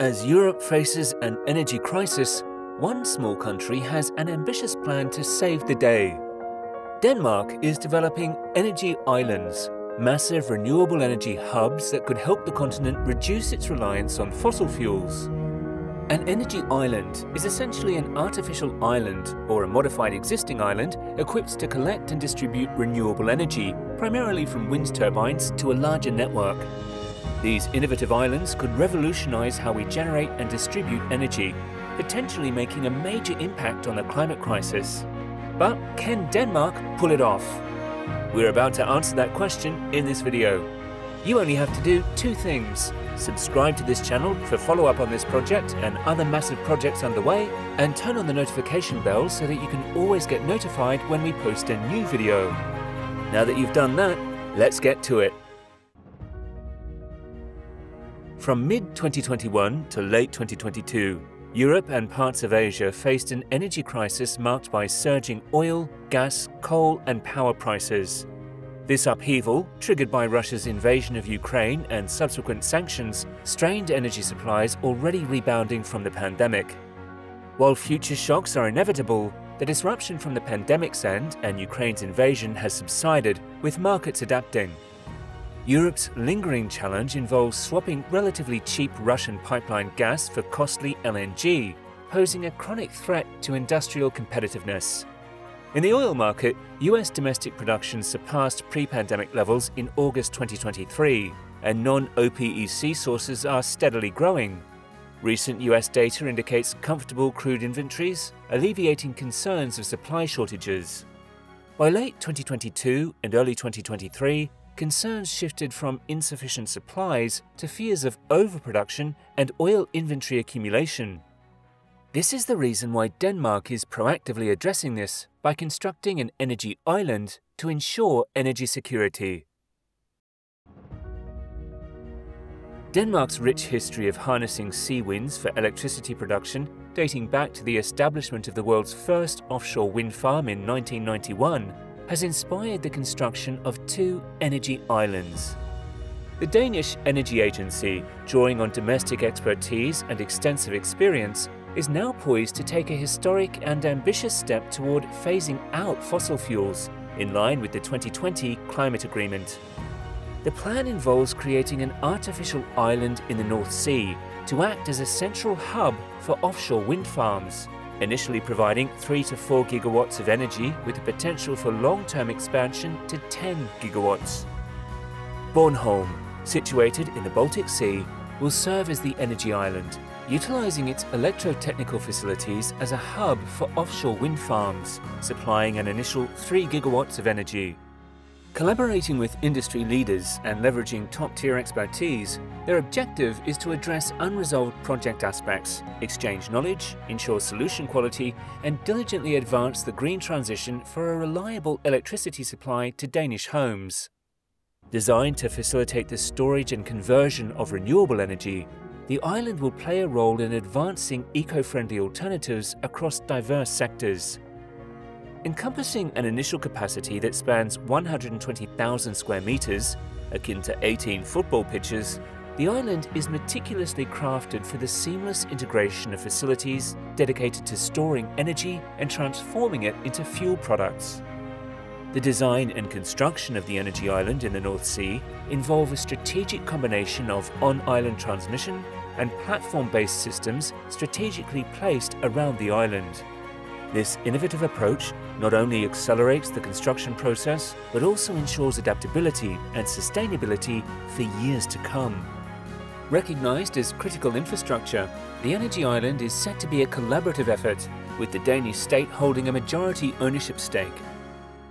As Europe faces an energy crisis, one small country has an ambitious plan to save the day. Denmark is developing energy islands, massive renewable energy hubs that could help the continent reduce its reliance on fossil fuels. An energy island is essentially an artificial island or a modified existing island equipped to collect and distribute renewable energy, primarily from wind turbines, to a larger network. These innovative islands could revolutionize how we generate and distribute energy, potentially making a major impact on the climate crisis. But can Denmark pull it off? We're about to answer that question in this video. You only have to do two things. Subscribe to this channel for follow-up on this project and other massive projects underway, and turn on the notification bell so that you can always get notified when we post a new video. Now that you've done that, let's get to it. From mid-2021 to late 2022, Europe and parts of Asia faced an energy crisis marked by surging oil, gas, coal and power prices. This upheaval, triggered by Russia's invasion of Ukraine and subsequent sanctions, strained energy supplies already rebounding from the pandemic. While future shocks are inevitable, the disruption from the pandemic's end and Ukraine's invasion has subsided, with markets adapting. Europe's lingering challenge involves swapping relatively cheap Russian pipeline gas for costly LNG, posing a chronic threat to industrial competitiveness. In the oil market, US domestic production surpassed pre-pandemic levels in August 2023, and non-OPEC sources are steadily growing. Recent US data indicates comfortable crude inventories, alleviating concerns of supply shortages. By late 2022 and early 2023, concerns shifted from insufficient supplies to fears of overproduction and oil inventory accumulation. This is the reason why Denmark is proactively addressing this by constructing an energy island to ensure energy security. Denmark's rich history of harnessing sea winds for electricity production, dating back to the establishment of the world's first offshore wind farm in 1991, has inspired the construction of two energy islands. The Danish Energy Agency, drawing on domestic expertise and extensive experience, is now poised to take a historic and ambitious step toward phasing out fossil fuels, in line with the 2020 Climate Agreement. The plan involves creating an artificial island in the North Sea to act as a central hub for offshore wind farms, initially providing 3 to 4 gigawatts of energy with the potential for long-term expansion to 10 gigawatts. Bornholm, situated in the Baltic Sea, will serve as the energy island, utilizing its electrotechnical facilities as a hub for offshore wind farms, supplying an initial 3 gigawatts of energy. Collaborating with industry leaders and leveraging top-tier expertise, their objective is to address unresolved project aspects, exchange knowledge, ensure solution quality, and diligently advance the green transition for a reliable electricity supply to Danish homes. Designed to facilitate the storage and conversion of renewable energy, the island will play a role in advancing eco-friendly alternatives across diverse sectors. Encompassing an initial capacity that spans 120,000 square meters, akin to 18 football pitches, the island is meticulously crafted for the seamless integration of facilities dedicated to storing energy and transforming it into fuel products. The design and construction of the energy island in the North Sea involve a strategic combination of on-island transmission and platform-based systems strategically placed around the island. This innovative approach not only accelerates the construction process, but also ensures adaptability and sustainability for years to come. Recognized as critical infrastructure, the energy island is set to be a collaborative effort, with the Danish state holding a majority ownership stake.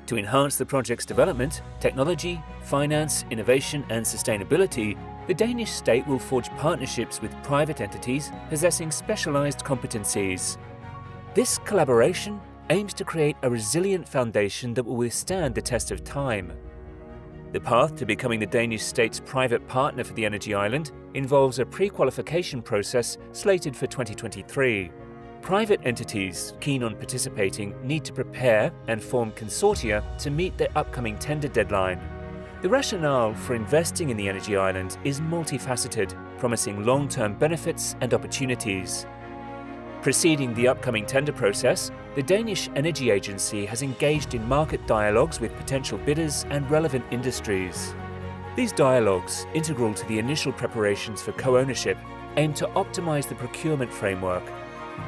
To enhance the project's development, technology, finance, innovation and sustainability, the Danish state will forge partnerships with private entities possessing specialized competencies. This collaboration aims to create a resilient foundation that will withstand the test of time. The path to becoming the Danish state's private partner for the energy island involves a pre-qualification process slated for 2023. Private entities keen on participating need to prepare and form consortia to meet the upcoming tender deadline. The rationale for investing in the energy island is multifaceted, promising long-term benefits and opportunities. Preceding the upcoming tender process, the Danish Energy Agency has engaged in market dialogues with potential bidders and relevant industries. These dialogues, integral to the initial preparations for co-ownership, aim to optimize the procurement framework.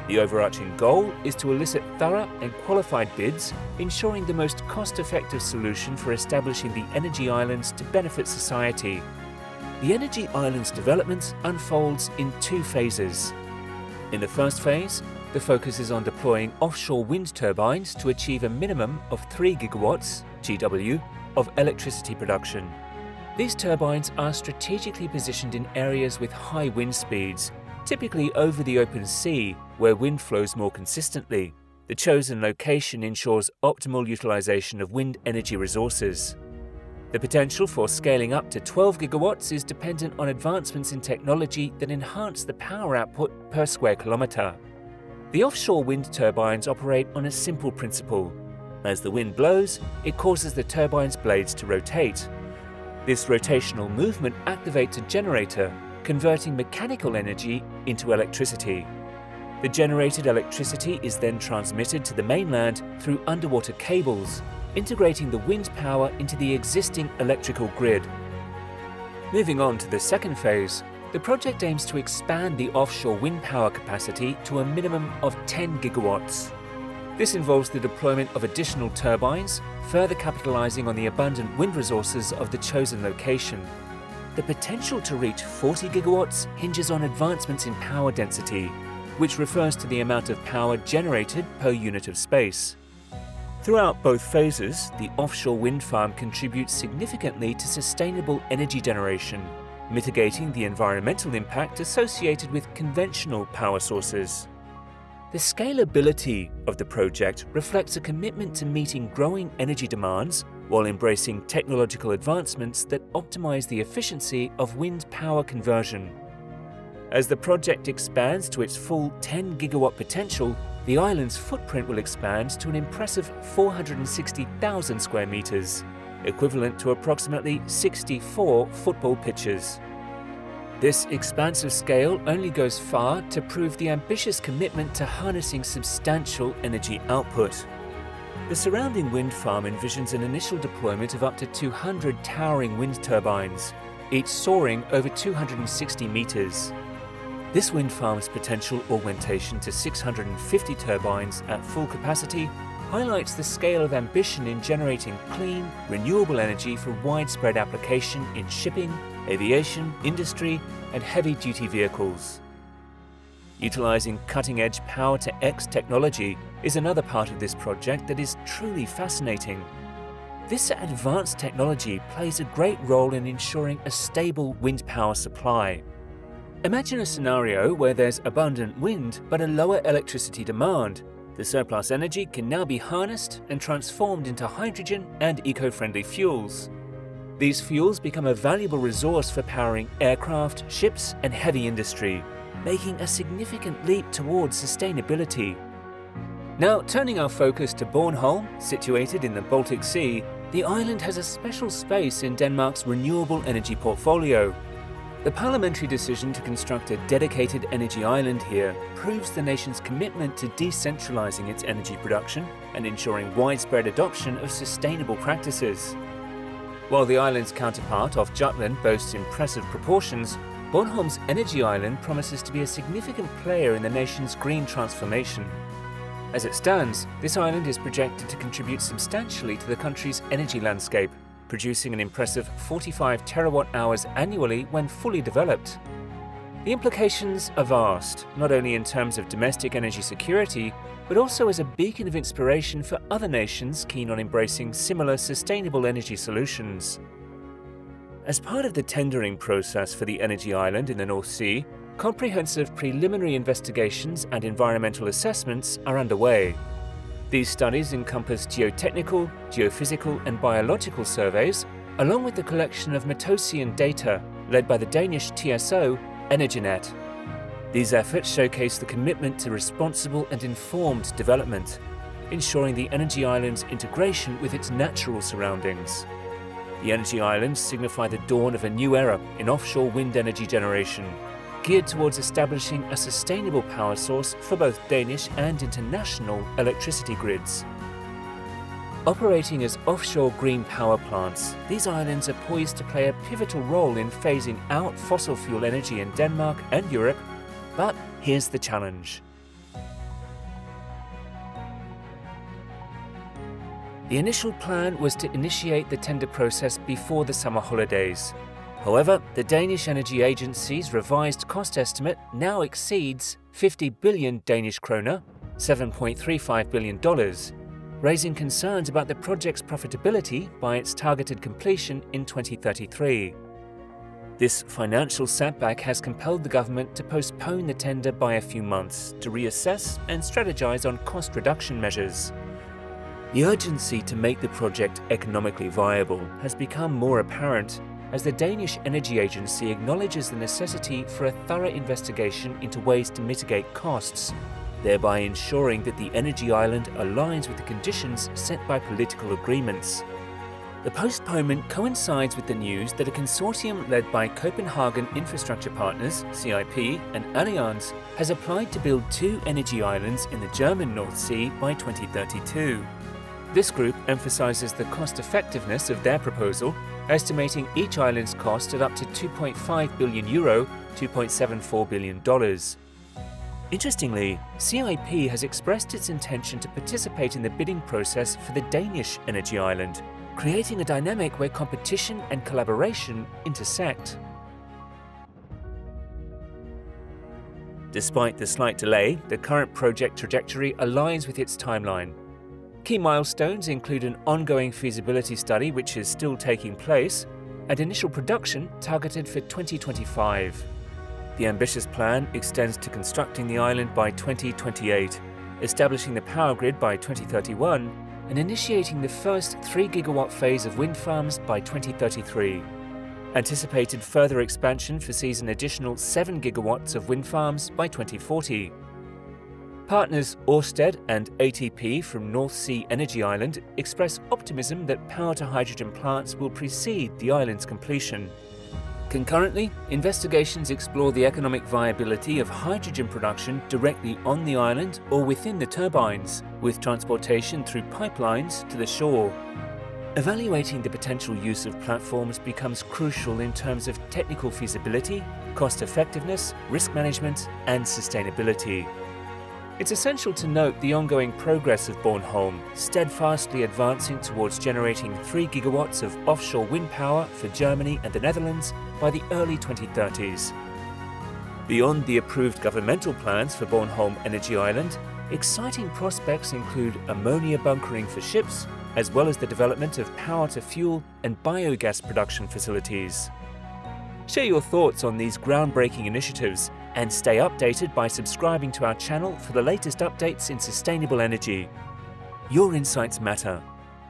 The overarching goal is to elicit thorough and qualified bids, ensuring the most cost-effective solution for establishing the energy islands to benefit society. The energy islands development unfolds in two phases. In the first phase, the focus is on deploying offshore wind turbines to achieve a minimum of 3 gigawatts (GW) of electricity production. These turbines are strategically positioned in areas with high wind speeds, typically over the open sea, where wind flows more consistently. The chosen location ensures optimal utilization of wind energy resources. The potential for scaling up to 12 gigawatts is dependent on advancements in technology that enhance the power output per square kilometre. The offshore wind turbines operate on a simple principle. As the wind blows, it causes the turbine's blades to rotate. This rotational movement activates a generator, converting mechanical energy into electricity. The generated electricity is then transmitted to the mainland through underwater cables, integrating the wind power into the existing electrical grid. Moving on to the second phase, the project aims to expand the offshore wind power capacity to a minimum of 10 gigawatts. This involves the deployment of additional turbines, further capitalizing on the abundant wind resources of the chosen location. The potential to reach 40 gigawatts hinges on advancements in power density, which refers to the amount of power generated per unit of space. Throughout both phases, the offshore wind farm contributes significantly to sustainable energy generation, mitigating the environmental impact associated with conventional power sources. The scalability of the project reflects a commitment to meeting growing energy demands while embracing technological advancements that optimize the efficiency of wind power conversion. As the project expands to its full 10 gigawatt potential, the island's footprint will expand to an impressive 460,000 square meters, equivalent to approximately 64 football pitches. This expansive scale only goes far to prove the ambitious commitment to harnessing substantial energy output. The surrounding wind farm envisions an initial deployment of up to 200 towering wind turbines, each soaring over 260 meters. This wind farm's potential augmentation to 650 turbines at full capacity highlights the scale of ambition in generating clean, renewable energy for widespread application in shipping, aviation, industry, and heavy-duty vehicles. Utilizing cutting-edge Power-to-X technology is another part of this project that is truly fascinating. This advanced technology plays a great role in ensuring a stable wind power supply. Imagine a scenario where there's abundant wind but a lower electricity demand. The surplus energy can now be harnessed and transformed into hydrogen and eco-friendly fuels. These fuels become a valuable resource for powering aircraft, ships, and heavy industry, making a significant leap towards sustainability. Now, turning our focus to Bornholm, situated in the Baltic Sea, the island has a special space in Denmark's renewable energy portfolio. The parliamentary decision to construct a dedicated energy island here proves the nation's commitment to decentralizing its energy production and ensuring widespread adoption of sustainable practices. While the island's counterpart off Jutland boasts impressive proportions, Bornholm's energy island promises to be a significant player in the nation's green transformation. As it stands, this island is projected to contribute substantially to the country's energy landscape, producing an impressive 45 terawatt-hours annually when fully developed. The implications are vast, not only in terms of domestic energy security, but also as a beacon of inspiration for other nations keen on embracing similar sustainable energy solutions. As part of the tendering process for the energy island in the North Sea, comprehensive preliminary investigations and environmental assessments are underway. These studies encompass geotechnical, geophysical and biological surveys, along with the collection of Metosian data led by the Danish TSO, Energinet. These efforts showcase the commitment to responsible and informed development, ensuring the energy island's integration with its natural surroundings. The energy islands signify the dawn of a new era in offshore wind energy generation, geared towards establishing a sustainable power source for both Danish and international electricity grids. Operating as offshore green power plants, these islands are poised to play a pivotal role in phasing out fossil fuel energy in Denmark and Europe, but here's the challenge. The initial plan was to initiate the tender process before the summer holidays. However, the Danish Energy Agency's revised cost estimate now exceeds 50 billion Danish kroner, $7.35 billion, raising concerns about the project's profitability by its targeted completion in 2033. This financial setback has compelled the government to postpone the tender by a few months to reassess and strategize on cost reduction measures. The urgency to make the project economically viable has become more apparent as the Danish Energy Agency acknowledges the necessity for a thorough investigation into ways to mitigate costs, thereby ensuring that the energy island aligns with the conditions set by political agreements. The postponement coincides with the news that a consortium led by Copenhagen Infrastructure Partners, CIP, and Allianz has applied to build 2 energy islands in the German North Sea by 2032. This group emphasizes the cost-effectiveness of their proposal, estimating each island's cost at up to 2.5 billion euro, $2.74 billion. Interestingly, CIP has expressed its intention to participate in the bidding process for the Danish energy island, creating a dynamic where competition and collaboration intersect. Despite the slight delay, the current project trajectory aligns with its timeline. Key milestones include an ongoing feasibility study, which is still taking place, and initial production targeted for 2025. The ambitious plan extends to constructing the island by 2028, establishing the power grid by 2031, and initiating the first 3-gigawatt phase of wind farms by 2033. Anticipated further expansion foresees an additional 7 gigawatts of wind farms by 2040. Partners Orsted and ATP from North Sea Energy Island express optimism that power-to-hydrogen plants will precede the island's completion. Concurrently, investigations explore the economic viability of hydrogen production directly on the island or within the turbines, with transportation through pipelines to the shore. Evaluating the potential use of platforms becomes crucial in terms of technical feasibility, cost-effectiveness, risk management, and sustainability. It's essential to note the ongoing progress of Bornholm, steadfastly advancing towards generating 3 gigawatts of offshore wind power for Germany and the Netherlands by the early 2030s. Beyond the approved governmental plans for Bornholm Energy Island, exciting prospects include ammonia bunkering for ships, as well as the development of power-to-fuel and biogas production facilities. Share your thoughts on these groundbreaking initiatives and stay updated by subscribing to our channel for the latest updates in sustainable energy. Your insights matter.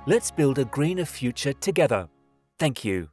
Let's build a greener future together. Thank you.